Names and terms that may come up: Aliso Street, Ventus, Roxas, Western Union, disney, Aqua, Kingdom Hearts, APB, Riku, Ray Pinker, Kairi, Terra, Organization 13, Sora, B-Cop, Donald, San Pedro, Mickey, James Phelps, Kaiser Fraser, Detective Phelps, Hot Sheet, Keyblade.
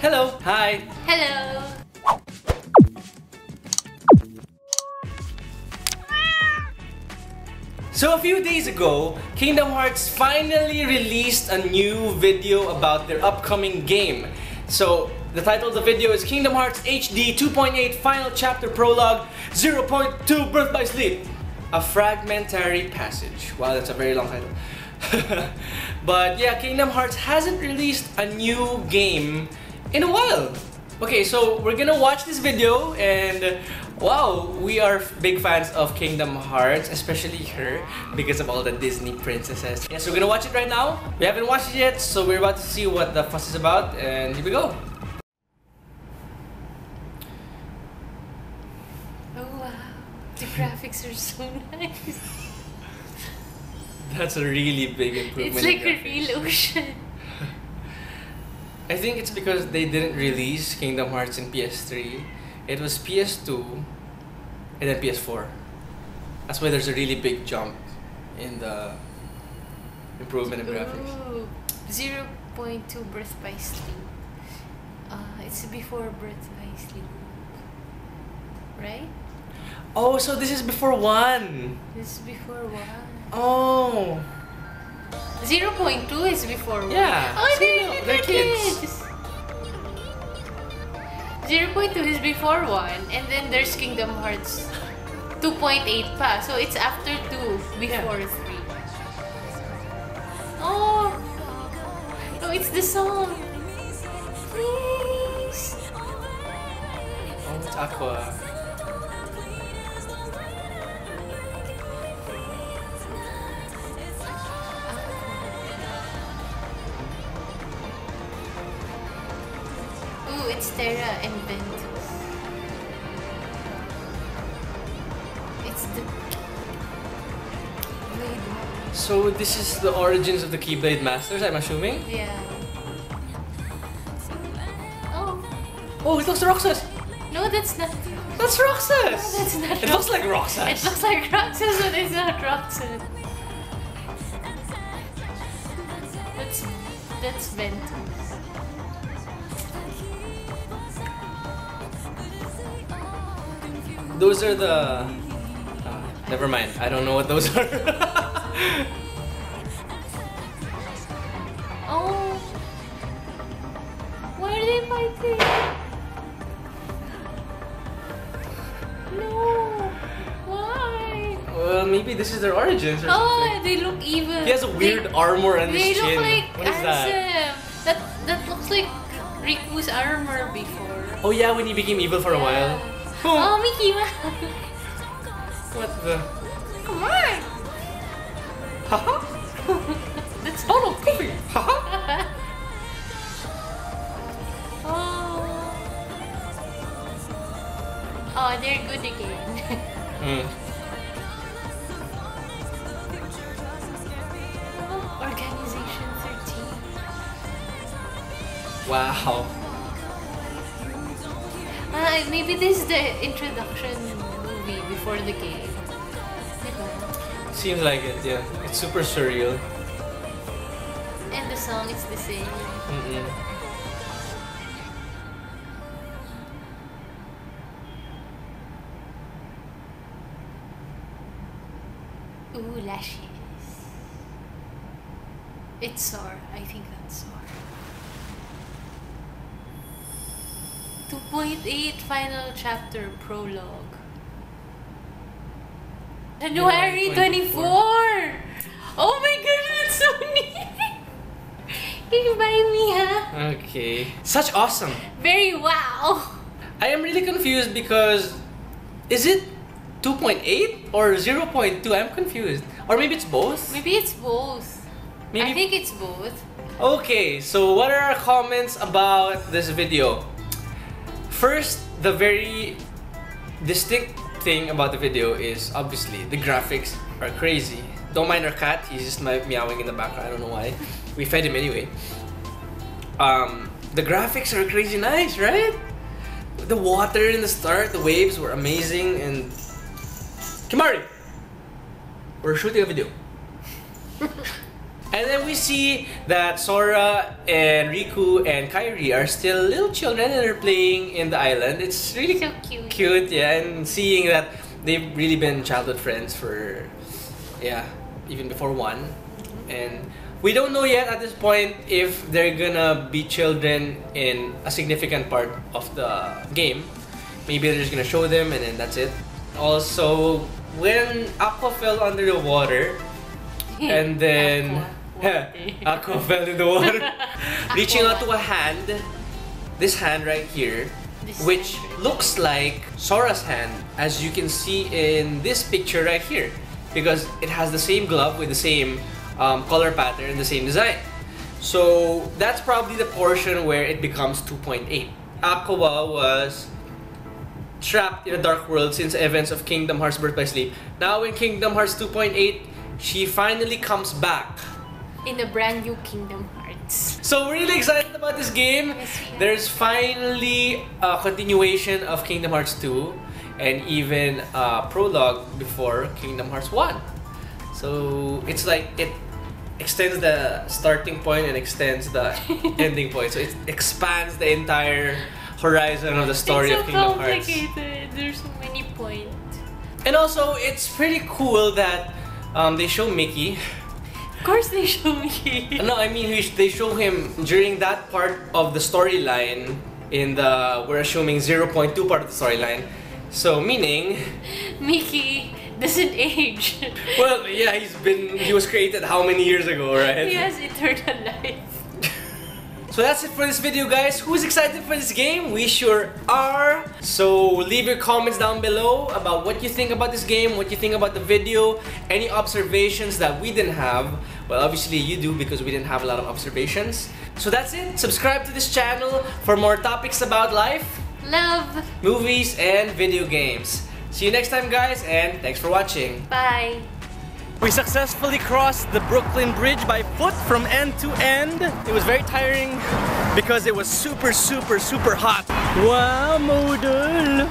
Hello. Hi. Hello. So a few days ago, Kingdom Hearts finally released a new video about their upcoming game. So the title of the video is Kingdom Hearts HD 2.8 Final Chapter Prologue 0.2 Birth by Sleep. A Fragmentary Passage. Wow, that's a very long title. But yeah, Kingdom Hearts hasn't released a new game in a while. Okay, so we're gonna watch this video and wow, we are big fans of Kingdom Hearts, especially her, because of all the Disney princesses. Yeah, so we're gonna watch it right now. We haven't watched it yet, so we're about to see what the fuss is about, and here we go. Oh wow, the graphics are so nice. That's a really big improvement. It's like a real ocean. I think it's because they didn't release Kingdom Hearts in PS3. It was PS2 and then PS4. That's why there's a really big jump in the improvement in graphics. 0.2 Birth by Sleep. It's before Birth by Sleep, right? Oh, so this is before 1. This is before 1. Oh. 0.2 is before 1. Yeah. Oh, they're kids. 0.2 is before 1, and then there's Kingdom Hearts 2.8 pa, so it's after 2, before 3. Oh! No, it's the song! Please! Oh, it's Aqua. It's Terra and Ventus. It's the Keyblade. So this is the origins of the Keyblade Masters, I'm assuming? Yeah. Oh. Oh, it looks like Roxas! No, that's not. That's Roxas! No, that's not Roxas. It looks like Roxas! It looks like Roxas, but it's not Roxas. That's Ventus. Those are the... never mind, I don't know what those are. Oh! Why are they fighting? No! Why? Well, maybe this is their origins or something. They look evil. He has a weird armor on his chin. They look like what is that? That looks like Riku's armor before. Oh yeah, when he became evil for a while. Oh, Mickey! What the? Come on! Haha! That's Donald coming! Haha! Oh! Oh, they're good again. Oh, Organization 13. Wow. Maybe this is the introduction movie before the game. Seems like it, yeah. It's super surreal. And the song is the same. Ooh, lashes. It's Sora. I think that's Sora. 2.8 Final Chapter Prologue. January 24! Oh my god, that's so neat! Can you buy me, huh? Okay. Such awesome! Very wow! I am really confused because... is it 2.8 or 0.2? I'm confused. Or maybe it's both? Maybe it's both. Maybe... I think it's both. Okay, so what are our comments about this video? First, the very distinct thing about the video is obviously the graphics are crazy. Don't mind our cat, he's just meowing in the background, I don't know why. We fed him anyway. The graphics are crazy nice, right? The water in the start, the waves were amazing and... Kimari! We're shooting a video. And then we see that Sora and Riku and Kairi are still little children and they're playing in the island. It's really so cute, yeah, and seeing that they've really been childhood friends for, yeah, even before one. And we don't know yet at this point if they're gonna be children in a significant part of the game. Maybe they're just gonna show them and then that's it. Also, when Aqua fell under the water, and then Aqua fell in the water, reaching out to a hand, this hand right here, which looks like Sora's hand, as you can see in this picture right here, because it has the same glove with the same color pattern, the same design. So that's probably the portion where it becomes 2.8. Aqua was trapped in a dark world since the events of Kingdom Hearts Birth by Sleep. Now in Kingdom Hearts 2.8, she finally comes back in a brand new Kingdom Hearts. So we're really excited about this game. Yes, there's finally a continuation of Kingdom Hearts 2 and even a prologue before Kingdom Hearts 1. So it's like it extends the starting point and extends the ending point. So it expands the entire horizon of the story of Kingdom Hearts. It's so complicated. There's so many points. And also, it's pretty cool that they show Mickey. Of course they show Mickey. No, I mean they show him during that part of the storyline in the, we're assuming 0.2 part of the storyline. So meaning Mickey doesn't age. Well, yeah, he was created how many years ago, right? He has eternal life. So that's it for this video, guys. Who's excited for this game? We sure are. So leave your comments down below about what you think about this game, what you think about the video, any observations that we didn't have. Well, obviously you do because we didn't have a lot of observations. So that's it. Subscribe to this channel for more topics about life, love, movies, and video games. See you next time, guys, and thanks for watching. Bye. We successfully crossed the Brooklyn Bridge by foot from end to end. It was very tiring because it was super, super, super hot. Wow, model.